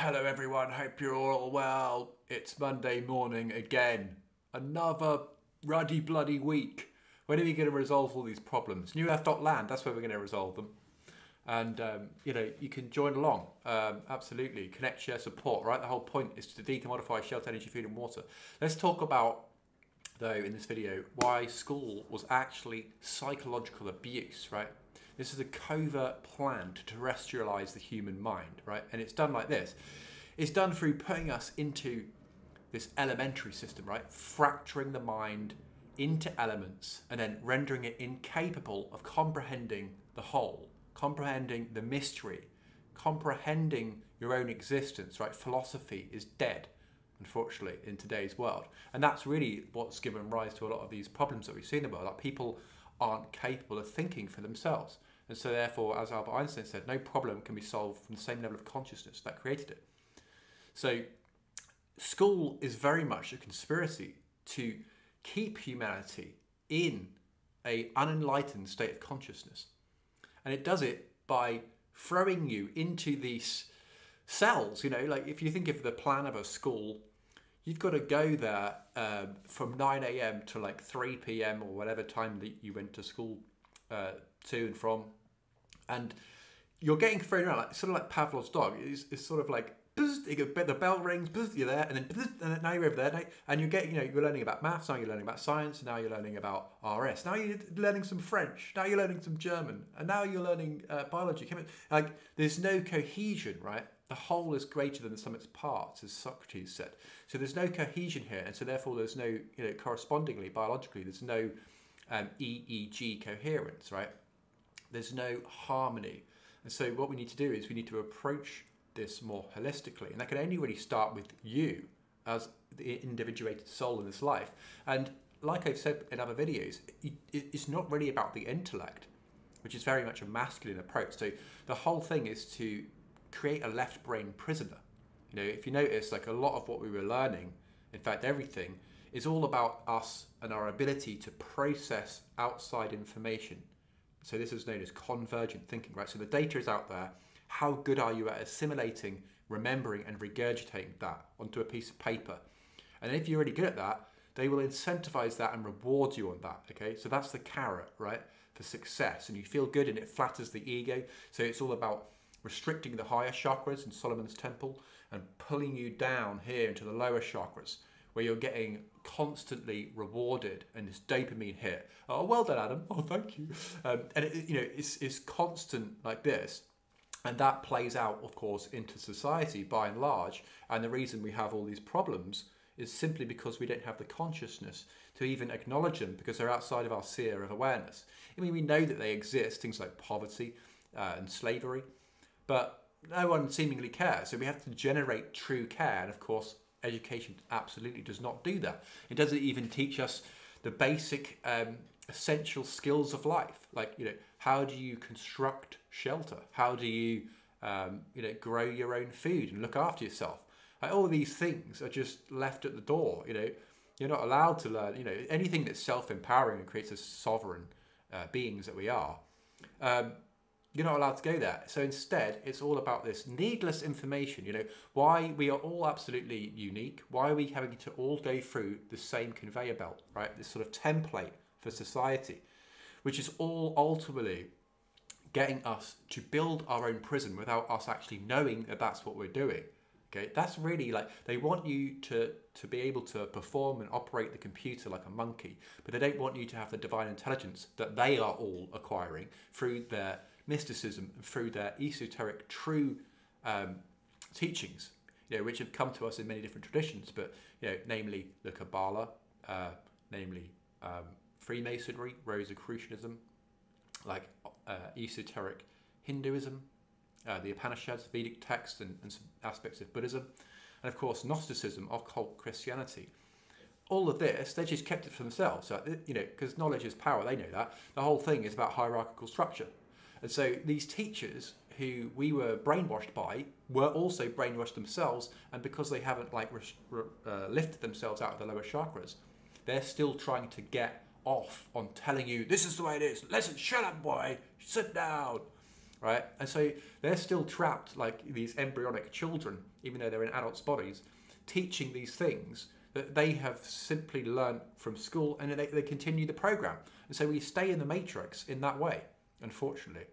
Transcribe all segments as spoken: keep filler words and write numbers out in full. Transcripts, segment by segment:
Hello everyone, hope you're all well. It's Monday morning again. Another ruddy bloody week. When are we going to resolve all these problems? new earth dot land, that's where we're going to resolve them. And um, you know, you can join along, um, absolutely. Connect, share, support, right? The whole point is to de-commodify shelter, energy, food and water. Let's talk about, though, in this video, why school was actually psychological abuse, right? This is a covert plan to terrestrialize the human mind, right? And it's done like this. It's done through putting us into this elementary system, right? Fracturing the mind into elements and then rendering it incapable of comprehending the whole, comprehending the mystery, comprehending your own existence, right? Philosophy is dead, unfortunately, in today's world. And that's really what's given rise to a lot of these problems that we've seen in the world. Like, people aren't capable of thinking for themselves. And so therefore, as Albert Einstein said, no problem can be solved from the same level of consciousness that created it. So school is very much a conspiracy to keep humanity in a unenlightened state of consciousness. And it does it by throwing you into these cells. You know, like if you think of the plan of a school, you've got to go there um, from nine A M to like three P M or whatever time that you went to school uh, to and from. And you're getting thrown around, like, sort of like Pavlov's dog. It's, it's sort of like, bzz, you go, the bell rings, bzz, you're there, and then, bzz, and then now you're over there. Now, and you're getting, you know, you're learning about maths, now you're learning about science, now you're learning about R S, now you're learning some French, now you're learning some German, and now you're learning uh, biology, chemistry. Like, there's no cohesion, right? The whole is greater than the sum of its parts, as Socrates said. So there's no cohesion here, and so therefore there's no, you know, correspondingly, biologically, there's no um, E E G coherence, right? There's no harmony. And so what we need to do is we need to approach this more holistically. And that can only really start with you as the individuated soul in this life. And like I've said in other videos, it, it, it's not really about the intellect, which is very much a masculine approach. So the whole thing is to create a left brain prisoner. You know, if you notice, like, a lot of what we were learning, in fact everything, is all about us and our ability to process outside information. So this is known as convergent thinking, right? So the data is out there. How good are you at assimilating, remembering and regurgitating that onto a piece of paper? And if you're really good at that, they will incentivize that and reward you on that, okay? So that's the carrot, right, for success. And you feel good and it flatters the ego. So it's all about restricting the higher chakras in Solomon's temple and pulling you down here into the lower chakras where you're getting constantly rewarded and this dopamine hit. Oh, well done, Adam. Oh, thank you. Um, and, it, you know, it's, it's constant like this. And that plays out, of course, into society by and large. And the reason we have all these problems is simply because we don't have the consciousness to even acknowledge them because they're outside of our sphere of awareness. I mean, we know that they exist, things like poverty uh, and slavery, but no one seemingly cares. So we have to generate true care. And of course, education absolutely does not do that. It doesn't even teach us the basic um, essential skills of life. Like, you know, how do you construct shelter? How do you, um, you know, grow your own food and look after yourself? Like, all these things are just left at the door. You know, you're not allowed to learn, you know, anything that's self-empowering and creates us sovereign uh, beings that we are. Um, You're not allowed to go there. So instead, it's all about this needless information. You know, why we are all absolutely unique. Why are we having to all go through the same conveyor belt, right? This sort of template for society, which is all ultimately getting us to build our own prison without us actually knowing that that's what we're doing. Okay, that's really like, they want you to, to be able to perform and operate the computer like a monkey, but they don't want you to have the divine intelligence that they are all acquiring through their mysticism and through their esoteric true um, teachings, you know, which have come to us in many different traditions, but, you know, namely the Kabbalah, uh, namely um, Freemasonry, Rosicrucianism, like uh, esoteric Hinduism, uh, the Upanishads, Vedic texts, and, and some aspects of Buddhism, and of course Gnosticism, occult Christianity. All of this, they just kept it for themselves, so, you know, because knowledge is power. They know that. The whole thing is about hierarchical structure. And so these teachers who we were brainwashed by were also brainwashed themselves, and because they haven't like uh, lifted themselves out of the lower chakras, they're still trying to get off on telling you, this is the way it is, listen, shut up boy, sit down. right? And so they're still trapped like these embryonic children, even though they're in adults' bodies, teaching these things that they have simply learned from school, and they, they continue the program. And so we stay in the matrix in that way, unfortunately.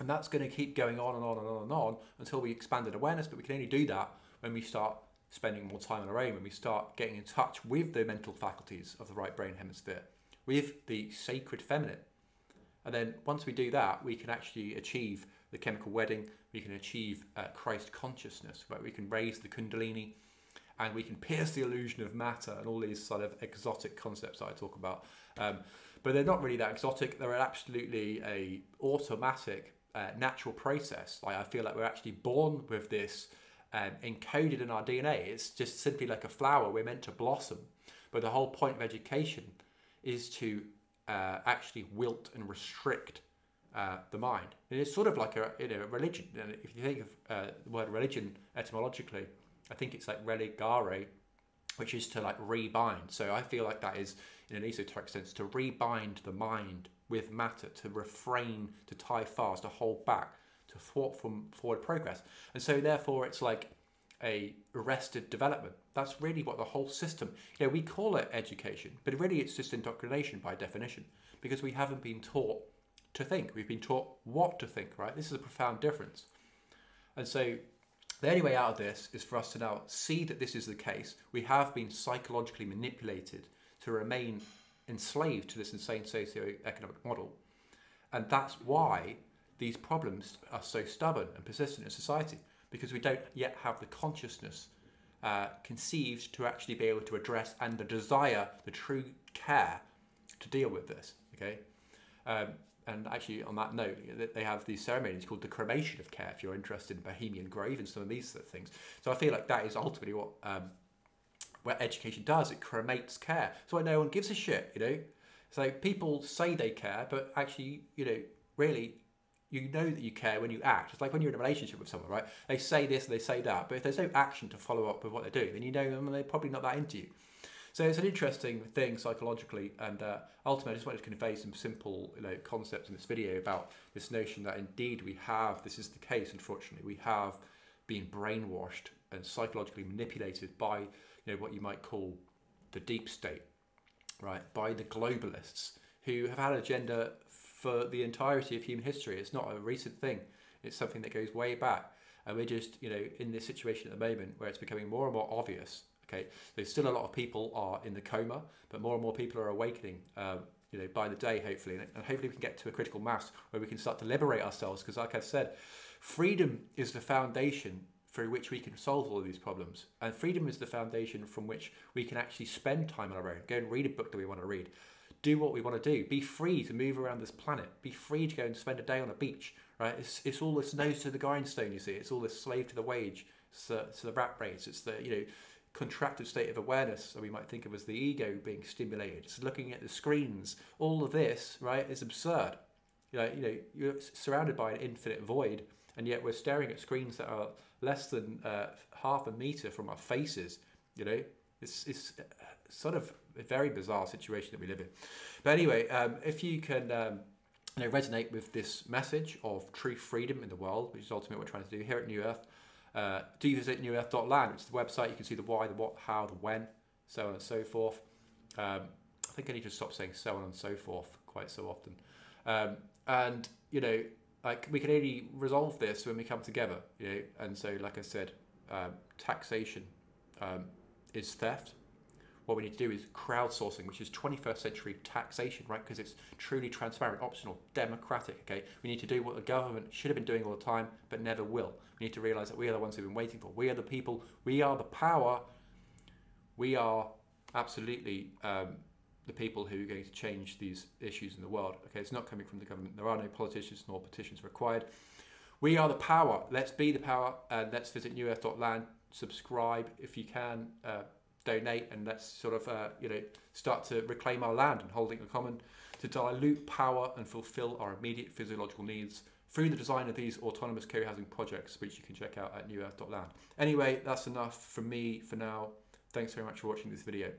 And that's going to keep going on and on and on and on until we expanded awareness, but we can only do that when we start spending more time on our own, when we start getting in touch with the mental faculties of the right brain hemisphere, with the sacred feminine. And then once we do that, we can actually achieve the chemical wedding, we can achieve uh, Christ consciousness, where we can raise the Kundalini, and we can pierce the illusion of matter and all these sort of exotic concepts that I talk about. Um, but they're not really that exotic. They're absolutely a automatic, uh, natural process. Like, I feel like we're actually born with this um, encoded in our D N A. It's just simply like a flower. We're meant to blossom. But the whole point of education is to uh, actually wilt and restrict uh, the mind. And it's sort of like a, you know, a religion. And if you think of uh, the word religion etymologically, I think it's like religare, which is to like rebind. So I feel like that is, in an esoteric sense, to rebind the mind with matter, to refrain, to tie fast, to hold back, to thwart from forward progress. And so therefore it's like a arrested development. That's really what the whole system, you know, we call it education, but really it's just indoctrination by definition, because we haven't been taught to think. We've been taught what to think, right? This is a profound difference. And so the only way out of this is for us to now see that this is the case. We have been psychologically manipulated to remain enslaved to this insane socio-economic model. And that's why these problems are so stubborn and persistent in society, because we don't yet have the consciousness uh, conceived to actually be able to address, and the desire, the true care to deal with this, okay? Um, And actually, on that note, they have these ceremonies called the cremation of care, if you're interested in Bohemian Grove and some of these sort of things. So I feel like that is ultimately what um, what education does. It cremates care. So no one gives a shit, you know. So people say they care, but actually, you know, really, you know that you care when you act. It's like when you're in a relationship with someone, right? They say this and they say that, but if there's no action to follow up with what they're doing, then you know them, they're probably not that into you. So it's an interesting thing psychologically, and uh, ultimately I just wanted to convey some simple, you know, concepts in this video about this notion that indeed we have, this is the case, unfortunately, we have been brainwashed and psychologically manipulated by, you know, what you might call the deep state, right? By the globalists, who have had an agenda for the entirety of human history. It's not a recent thing. It's something that goes way back. And we're just, you know, in this situation at the moment where it's becoming more and more obvious. Okay, so still a lot of people are in the coma, but more and more people are awakening, um, you know, by the day, hopefully. And hopefully we can get to a critical mass where we can start to liberate ourselves. Because like I've said, freedom is the foundation through which we can solve all of these problems. And freedom is the foundation from which we can actually spend time on our own. Go and read a book that we want to read. Do what we want to do. Be free to move around this planet. Be free to go and spend a day on a beach, right? It's, it's all this nose to the grindstone, you see. It's all this slave to the wage, it's the, to the rat race. It's the, you know, contractive state of awareness that we might think of as the ego being stimulated. It's looking at the screens. All of this, right, is absurd. You know, you know, you're surrounded by an infinite void, and yet we're staring at screens that are less than uh, half a meter from our faces. You know, it's it's sort of a very bizarre situation that we live in. But anyway, um, if you can um, you know, resonate with this message of true freedom in the world, which is ultimately what we're trying to do here at New Earth. Uh, do visit new earth dot land, which is the website. You can see the why, the what, how, the when, so on and so forth. Um, I think I need to stop saying so on and so forth quite so often. Um, and, you know, like, we can only resolve this when we come together, you know. And so, like I said, um, taxation um, is theft. What we need to do is crowdsourcing, which is twenty-first century taxation, right? Because it's truly transparent, optional, democratic, okay? We need to do what the government should have been doing all the time, but never will. We need to realize that we are the ones who've been waiting for. We are the people. We are the power. We are absolutely um, the people who are going to change these issues in the world, okay? It's not coming from the government. There are no politicians nor petitions required. We are the power. Let's be the power, and let's visit new earth dot land. Subscribe if you can. Uh, donate, and let's sort of uh, you know, start to reclaim our land and holding the common, to dilute power and fulfill our immediate physiological needs through the design of these autonomous co-housing projects, which you can check out at new earth dot land. Anyway, that's enough from me for now. Thanks very much for watching this video.